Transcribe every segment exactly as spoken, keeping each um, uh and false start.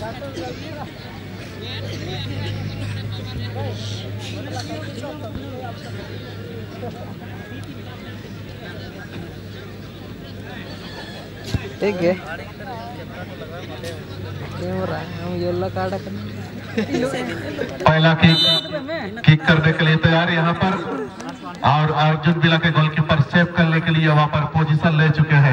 ठीक है हो रहा है हम येलो कार्ड पहला किक किक करने के लिए तैयार यहाँ पर और अर्जुन बिला के गोलकीपर सेव करने के लिए वहां पर पोजीशन ले चुके हैं।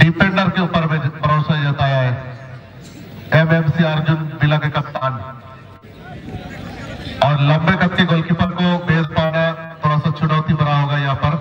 डिफेंडर के ऊपर में भरोसा जताया है एमएमसी अर्जुन बिला के कप्तान और लंबे कद के गोलकीपर को भेज पाना थोड़ा सा चुनौती भरा होगा यहाँ पर।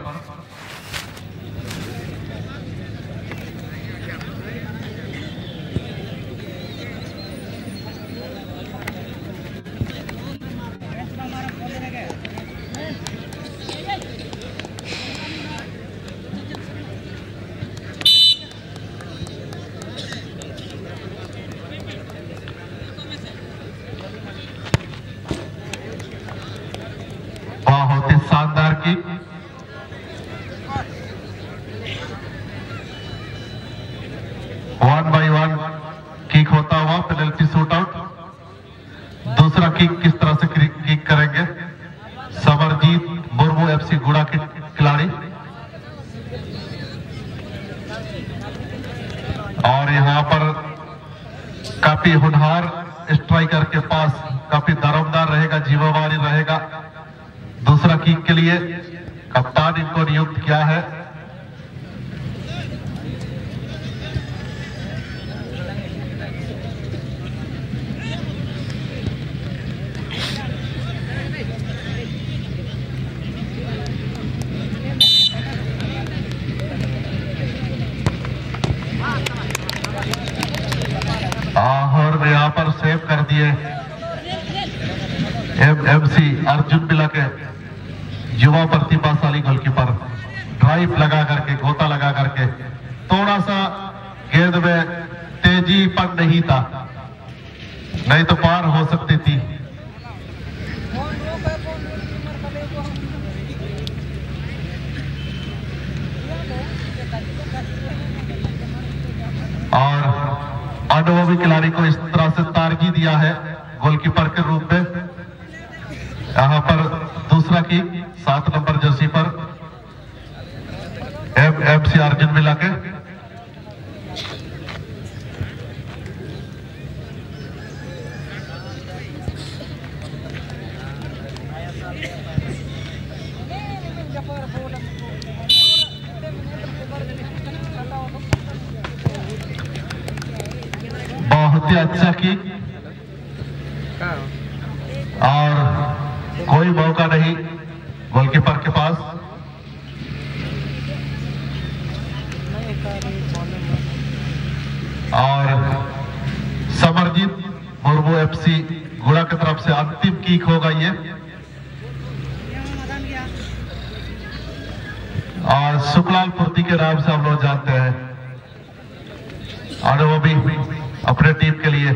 वन बाय वन किक होता हुआ पेनल्टी शूट आउट। दूसरा किक किस तरह से किक करेंगे समरजीत मुर्मू एफसी गोरा के खिलाड़ी और यहाँ पर काफी होनहार स्ट्राइकर के पास काफी दरमदार रहेगा जीवावारी रहेगा। दूसरा किक के लिए कप्तान इनको नियुक्त किया है और यहाँ पर सेव कर दिए एमएमसी अर्जुन बिला के युवा प्रतिभाशाली गोलकीपर ड्राइव लगा करके गोता लगा करके थोड़ा सा गेंद में तेजी पर नहीं था नहीं तो पार हो सकती थी। और अनुभवी खिलाड़ी को इस तरह से तारगी दिया है गोलकीपर के रूप में। यहाँ पर दूसरा किक सात नंबर जर्सी पर एम एम सी अर्जुन मिला के बहुत ही अच्छा किक और कोई मौका नहीं गोलकीपर के पास। और समरजीत मुर्मू एफसी गोरा की तरफ से अंतिम किक होगा ये और सुखलाल पूर्ति के नाम से हम लोग जानते हैं और वो भी अपने टीम के लिए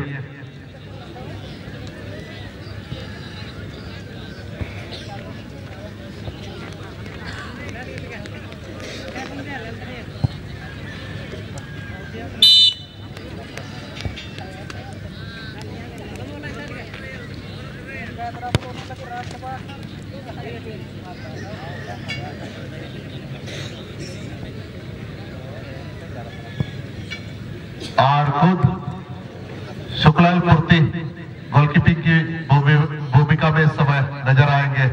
और खुद शुक्लाल मूर्ति गोलकीपिंग की भूमिका में समय नजर आएंगे।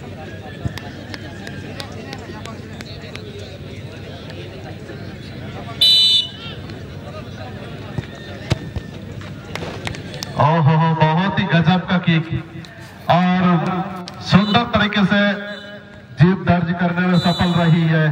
ओहो हो, बहुत ही गजब का किक और सुंदर तरीके से जीत दर्ज करने में सफल रही है।